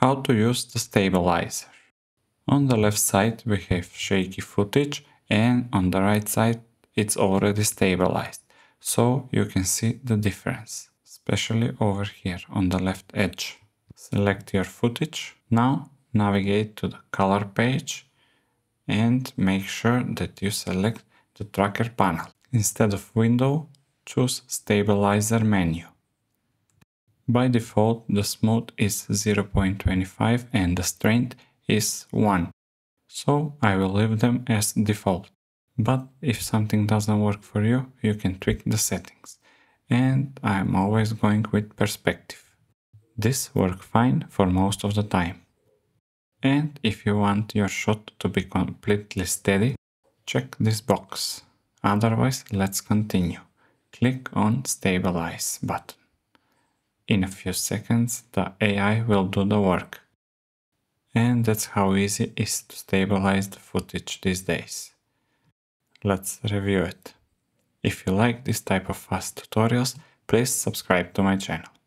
how to use the stabilizer. On the left side we have shaky footage, and on the right side it's already stabilized, so you can see the difference, especially over here on the left edge. Select your footage. Now navigate to the color page and make sure that you select the tracker panel. Instead of window, choose stabilizer menu. By default, the smooth is 0.25 and the strength is 1. So I will leave them as default. But if something doesn't work for you, you can tweak the settings. And I am always going with perspective. This works fine for most of the time. And if you want your shot to be completely steady, check this box. Otherwise, let's continue. Click on Stabilize button. In a few seconds, the AI will do the work. And that's how easy it is to stabilize the footage these days. Let's review it. If you like this type of fast tutorials, please subscribe to my channel.